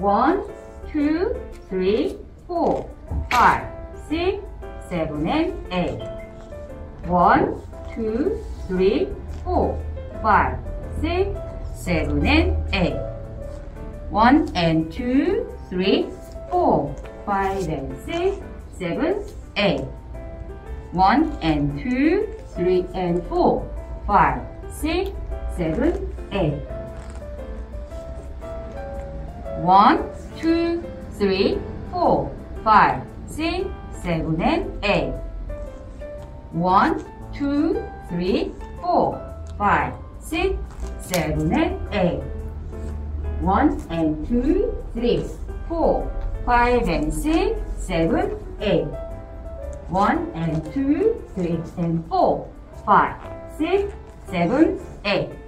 1, 2, 3, 4, 5, 6, 7, and 8. 1, 2, 3, 4, 5, 6, 7, and 8. 1 and 2, 3, 4, 5 and 6, 7, 8. 1 and 2, 3 and 4, 5, 6, 7, 8. 1, 2, 3, 4, 5, 6, 7, and 8. 1, 2, 3, 4, 5, 6, 7, and 8. 1 and 2, 3, 4, 5 and 6, 7, 8. 1 and 2, 3 and 4, 5, 6, 7, 8.